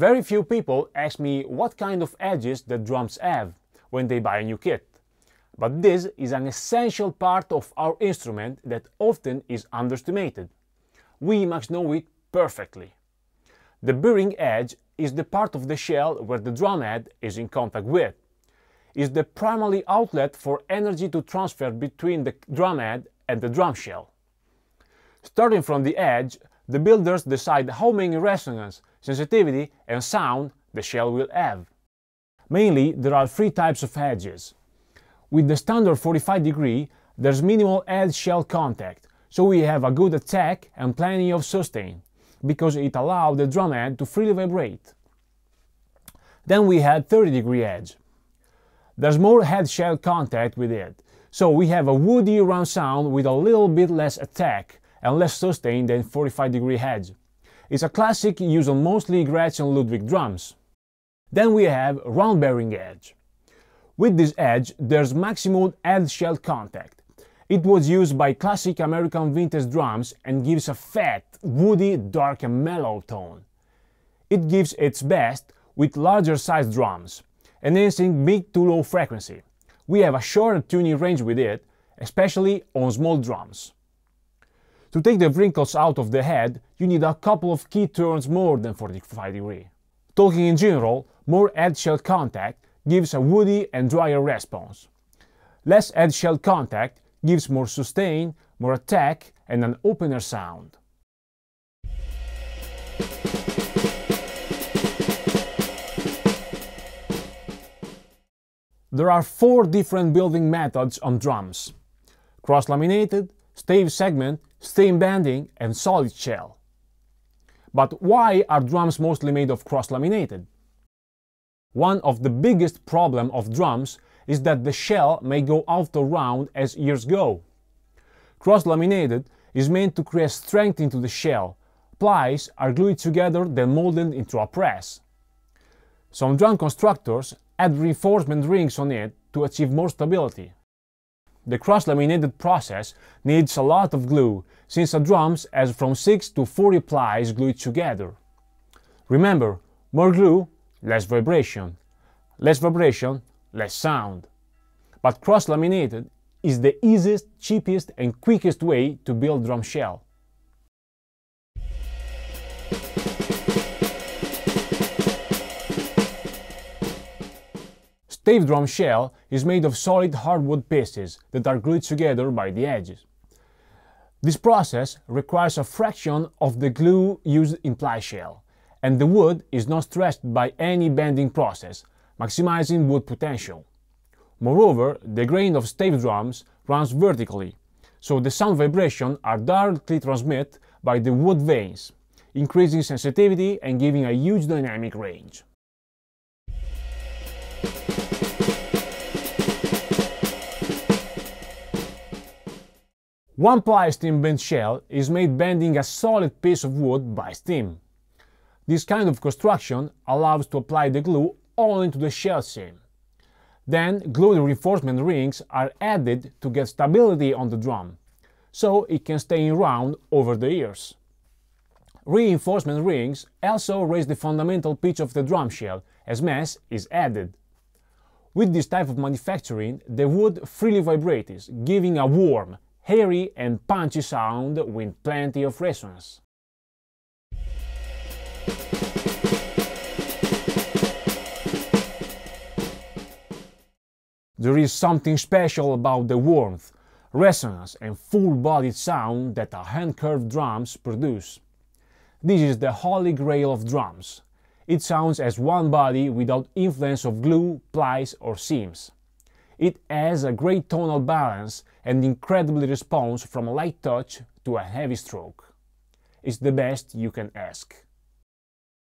Very few people ask me what kind of edges the drums have when they buy a new kit, but this is an essential part of our instrument that often is underestimated. We must know it perfectly. The bearing edge is the part of the shell where the drumhead is in contact with. It is the primary outlet for energy to transfer between the drumhead and the drum shell. Starting from the edge, the builders decide how many resonance, sensitivity and sound the shell will have. Mainly, there are three types of edges. With the standard 45 degree, there's minimal edge-shell contact, so we have a good attack and plenty of sustain, because it allowed the drumhead to freely vibrate. Then we had 30 degree edge. There's more head-shell contact with it, so we have a woody round sound with a little bit less attack and less sustained than 45 degree edge. It's a classic used on mostly Gretsch and Ludwig drums. Then we have round bearing edge. With this edge, there's maximum head shell contact. It was used by classic American vintage drums and gives a fat, woody, dark and mellow tone. It gives its best with larger sized drums, enhancing mid to low frequency. We have a shorter tuning range with it, especially on small drums. To take the wrinkles out of the head, you need a couple of key turns more than 45 degree. Talking in general, more head-shell contact gives a woody and drier response. Less head-shell contact gives more sustain, more attack and an opener sound. There are four different building methods on drums: cross-laminated, stave segment, stem bending and solid shell. But why are drums mostly made of cross-laminated? One of the biggest problems of drums is that the shell may go out or round as years go. Cross-laminated is meant to create strength into the shell. Plies are glued together then molded into a press. Some drum constructors add reinforcement rings on it to achieve more stability. The cross-laminated process needs a lot of glue, since a drum has from 6 to 40 plies glued together. Remember, more glue, less vibration. Less vibration, less sound. But cross-laminated is the easiest, cheapest and quickest way to build drum shell. Stave drum shell is made of solid hardwood pieces that are glued together by the edges. This process requires a fraction of the glue used in ply shell, and the wood is not stressed by any bending process, maximizing wood potential. Moreover, the grain of stave drums runs vertically, so the sound vibrations are directly transmitted by the wood veins, increasing sensitivity and giving a huge dynamic range. One-ply stem bend shell is made bending a solid piece of wood by stem. This kind of construction allows to apply the glue only to the shell seam. Then glued reinforcement rings are added to get stability on the drum, so it can stay in round over the years. Reinforcement rings also raise the fundamental pitch of the drum shell as mass is added. With this type of manufacturing, the wood freely vibrates, giving a warm, hairy and punchy sound with plenty of resonance. There is something special about the warmth, resonance and full-bodied sound that our hand-curved drums produce. This is the holy grail of drums. It sounds as one body without influence of glue, plies or seams. It has a great tonal balance and incredibly responds from a light touch to a heavy stroke. It's the best you can ask.